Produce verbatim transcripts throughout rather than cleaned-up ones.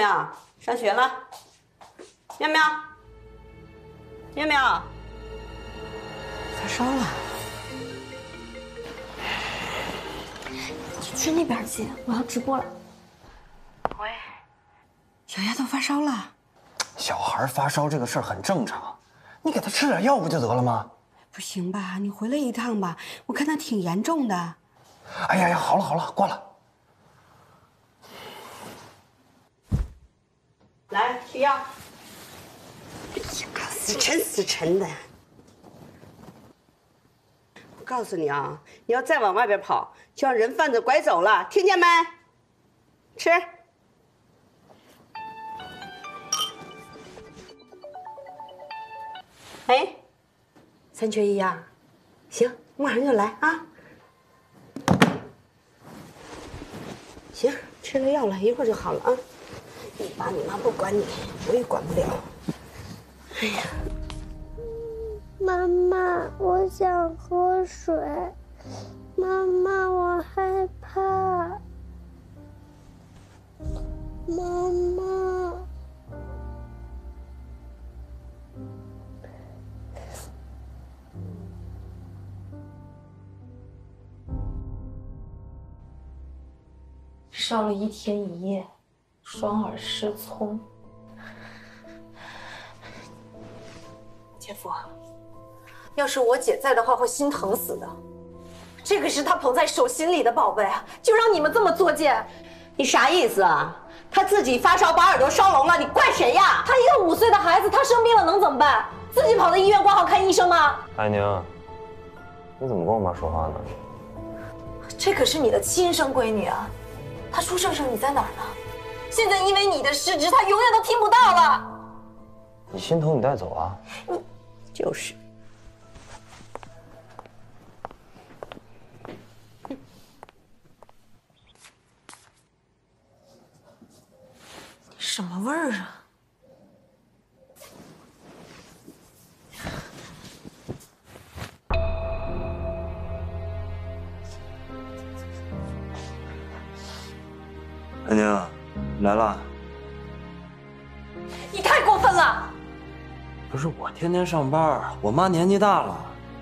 妙，上学了。妙妙，妙妙，发烧了。你去那边接，我要直播了。喂，小丫头发烧了。小孩发烧这个事儿很正常，你给她吃点药不就得了吗？不行吧，你回来一趟吧，我看她挺严重的。哎呀呀，好了好了，挂了。 来吃药。哎呀，死沉死沉的！我告诉你啊，你要再往外边跑，就让人贩子拐走了，听见没？吃。哎，三缺一啊！行，马上就来啊！行，吃了药了，一会儿就好了啊。 你爸你妈不管你，我也管不了。哎呀，妈妈，我想喝水。妈妈，我害怕。妈妈，烧了一天一夜。 双耳失聪，姐夫，要是我姐在的话，会心疼死的。这个是她捧在手心里的宝贝，就让你们这么作践，你啥意思啊？她自己发烧把耳朵烧聋了，你怪谁呀？她一个五岁的孩子，她生病了能怎么办？自己跑到医院挂号看医生吗？海宁，你怎么跟我妈说话呢？这可是你的亲生闺女啊，她出事时候你在哪儿呢？ 现在因为你的失职，他永远都听不到了。你心疼，你带走啊。你就是。什么味儿啊？安宁。 来了！你太过分了！不是我天天上班，我妈年纪大了，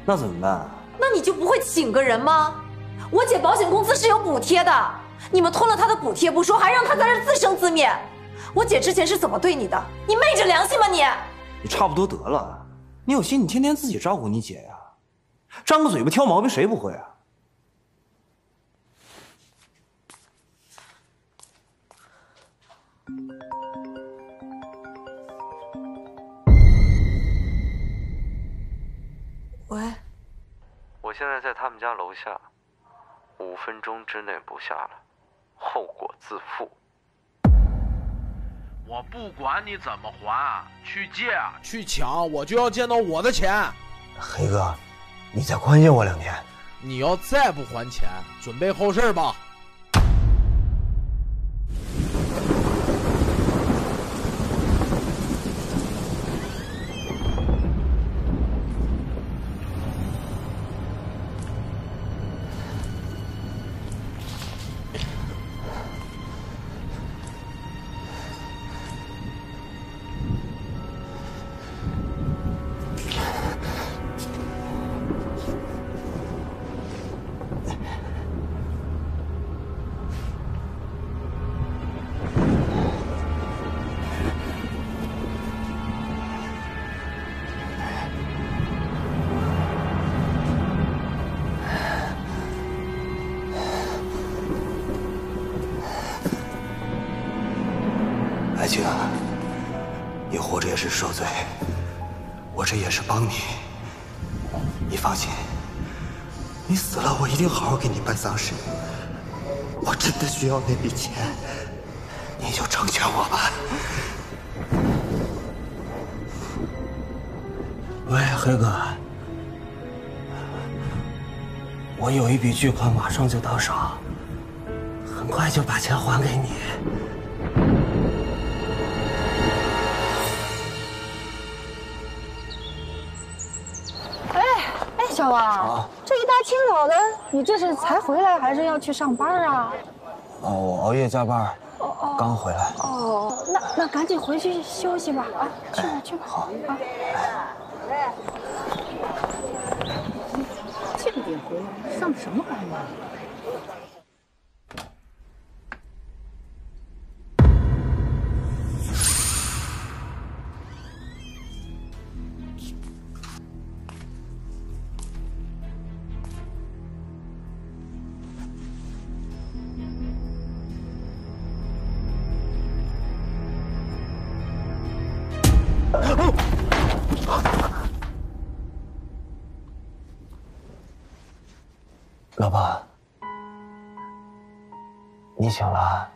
那怎么办啊？那你就不会请个人吗？我姐保险公司是有补贴的，你们吞了她的补贴不说，还让她在这自生自灭。我姐之前是怎么对你的？你昧着良心吗你？你差不多得了，你有心你天天自己照顾你姐呀，张个嘴巴挑毛病谁不会啊？ 喂，我现在在他们家楼下，五分钟之内不下来，后果自负。我不管你怎么还，去借去抢，我就要见到我的钱。黑哥，你再关心我两天。你要再不还钱，准备后事吧。 丧事，我真的需要那笔钱，你就成全我吧。喂，黑哥，我有一笔巨款马上就到手，很快就把钱还给你。哎哎，小王。啊 这一大清早的，你这是才回来还是要去上班啊？哦，我熬夜加班，哦刚回来。哦，那那赶紧回去休息吧，啊，去吧去吧。好啊。这个点回来上什么班啊？ 老婆，你醒了？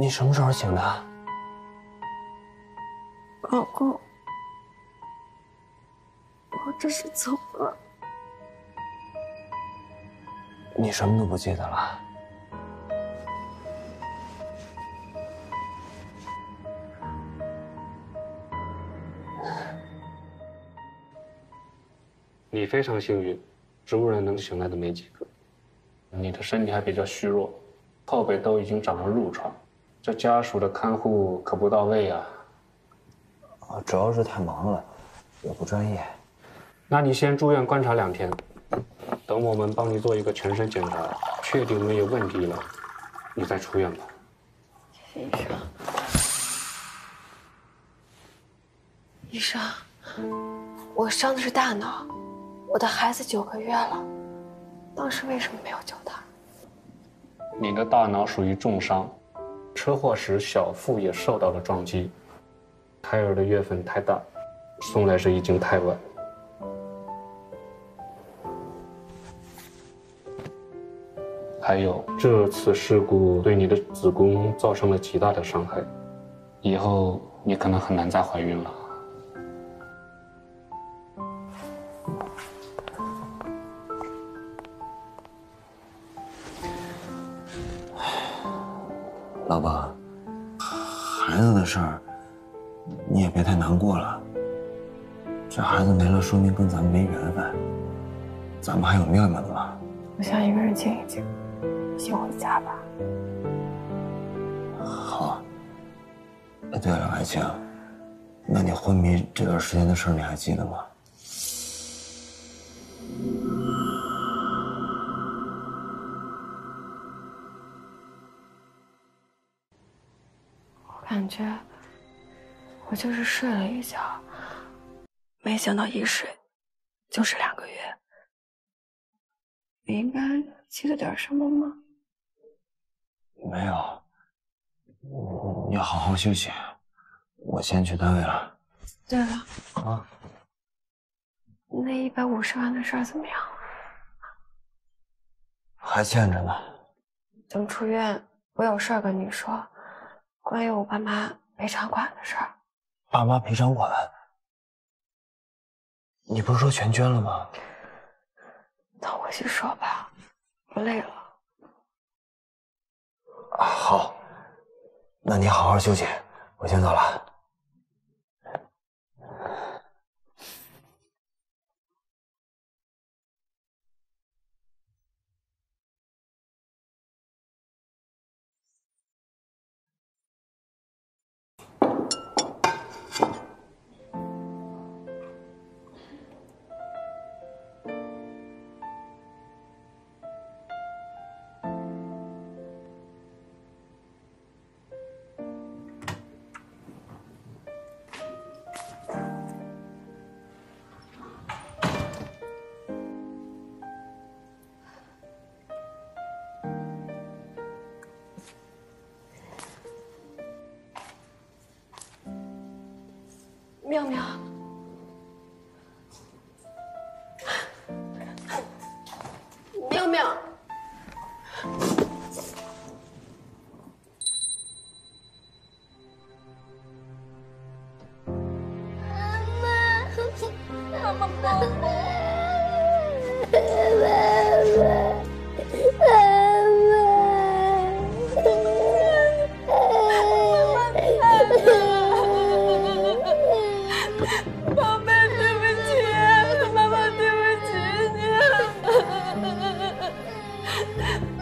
你什么时候醒的？老公，我这是怎么了？你什么都不记得了？你非常幸运。 植物人能醒来的没几个，你的身体还比较虚弱，后背都已经长了褥疮，这家属的看护可不到位啊。啊，主要是太忙了，也不专业。那你先住院观察两天，等我们帮你做一个全身检查，确定没有问题了，你再出院吧。医生，医生，我伤的是大脑。 我的孩子九个月了，当时为什么没有救他？你的大脑属于重伤，车祸时小腹也受到了撞击，胎儿的月份太大，送来时已经太晚。还有，这次事故对你的子宫造成了极大的伤害，以后你可能很难再怀孕了。 老婆，孩子的事儿，你也别太难过了。这孩子没了，说明跟咱们没缘分，咱们还有面子呢。我想一个人静一静，先回家吧。好。哎，对了，爱卿，那你昏迷这段时间的事儿你还记得吗？ 感觉我就是睡了一觉，没想到一睡就是两个月。你应该记得点什么吗？没有，你要好好休息，我先去单位了。对了，啊，那一百五十万的事儿怎么样？还欠着呢。等出院，我有事儿跟你说。 关于我爸妈赔偿款的事儿，爸妈赔偿款，你不是说全捐了吗？那我去说吧，我累了。啊，好，那你好好休息，我先走了。妙妙，妙妙，妈妈，妈妈，妈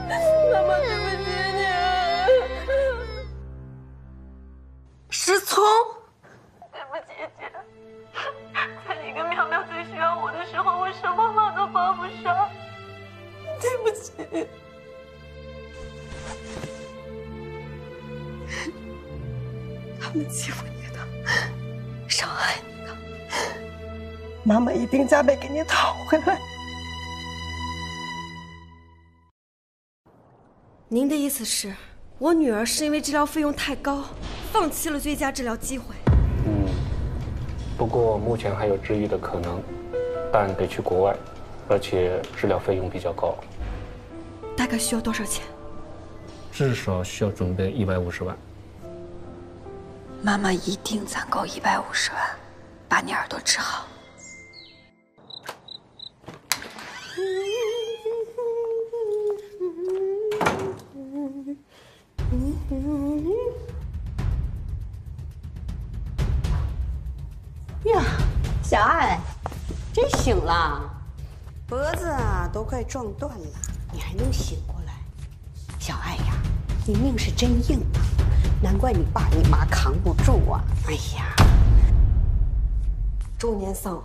妈。们欺负你的，伤害你的，妈妈一定加倍给你讨回来。您的意思是，我女儿是因为治疗费用太高，放弃了最佳治疗机会？嗯，不过目前还有治愈的可能，但得去国外，而且治疗费用比较高。大概需要多少钱？ 至少需要准备一百五十万。妈妈一定攒够一百五十万，把你耳朵治好。呀，小艾，真醒了，脖子啊都快撞断了，你还能醒过来？小艾呀。 你命是真硬啊，难怪你爸你妈扛不住啊！哎呀，中年丧偶，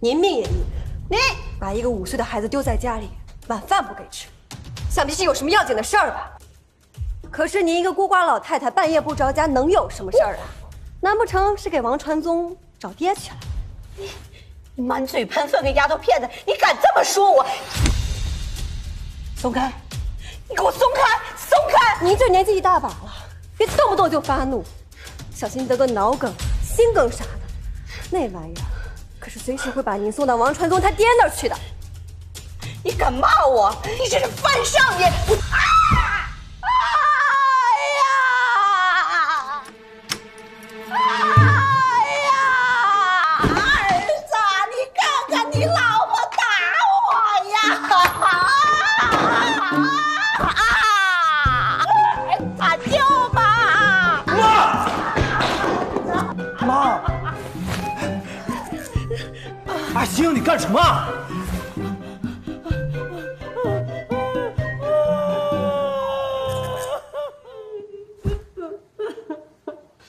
您命也硬。你把一个五岁的孩子丢在家里，晚饭不给吃，想必是有什么要紧的事儿吧？可是您一个孤寡老太太，半夜不着家，能有什么事儿啊？难不成是给王传宗找爹去了？你你满嘴喷粪跟丫头片子，你敢这么说我？松开！你给我松开！ 松开！您这年纪一大把了，别动不动就发怒，小心得个脑梗、心梗啥的。那玩意儿可是随时会把您送到王传宗他爹那儿去的。你敢骂我？你这是犯上！你！我啊！哎呀！哎呀！儿子，你看看你老婆打我呀！ 阿星，你干什么？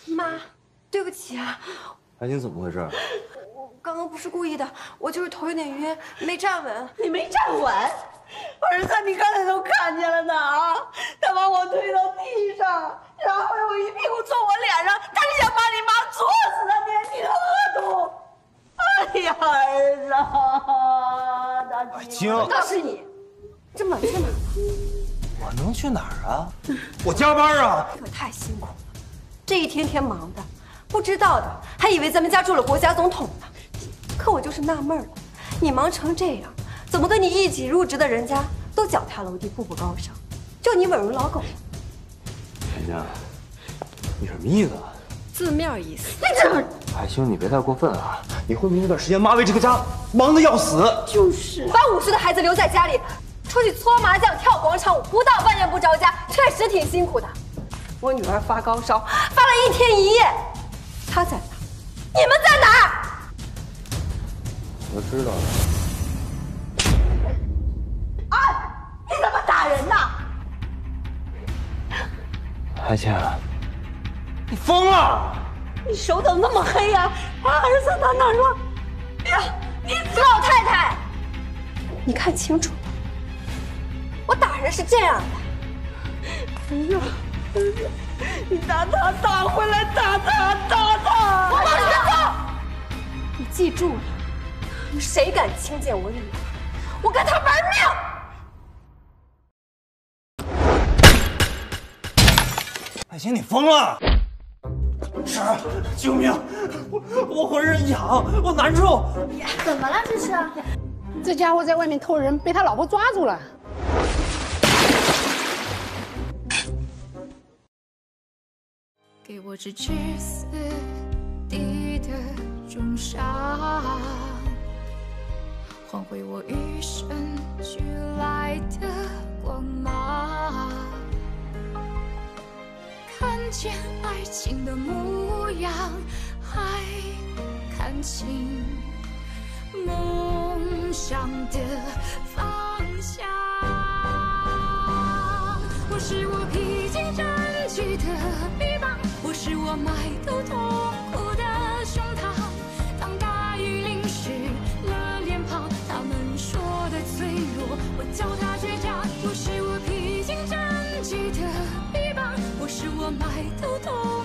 妈，对不起啊。阿星，怎么回事？我刚刚不是故意的，我就是头有点晕，没站稳。你没站稳？儿子，你刚才都看见了呢啊！他把我推到地上，然后又一屁股坐我脸上，他是想把你妈作死的，你你恶毒！ 哎呀，儿子，大金，那是你，这满去哪儿啊？我能去哪儿啊？我加班啊！你可太辛苦了，这一天天忙的，不知道的还以为咱们家住了国家总统呢。可我就是纳闷了，你忙成这样，怎么跟你一起入职的人家都脚踏楼地、步步高升，就你稳如老狗？海星，你什么意思啊？ 字面意思。你这……海星，你别太过分啊！你婚前那段时间，妈为这个家忙得要死。就是，把五岁的孩子留在家里，出去搓麻将、跳广场舞，不到半夜不着家，确实挺辛苦的。我女儿发高烧，发了一天一夜。她在哪？你们在哪儿？我知道了。哎，你怎么打人呢？海星。 你疯了！你手怎么那么黑呀？啊，儿子哪哪了？哎呀，你老太太，你看清楚了，我打人是这样的。哎呀，儿子，你打他，打回来，打他，打他！我打他！你记住了，谁敢轻贱我女儿，我跟他玩命！ 海星，你疯了！ 婶儿，救命！我我浑身痒，我难受。怎么了这是？这家伙在外面偷人，被他老婆抓住了。给我这至死地的重伤，换回我与生俱来的光芒。 看见爱情的模样，还看清梦想的方向。我是我披荆斩棘的臂膀，我是我埋头痛苦的胸膛。当大雨淋湿了脸庞，他们说的脆弱，我叫它倔强。我是我披荆斩棘的。 是我埋头痛。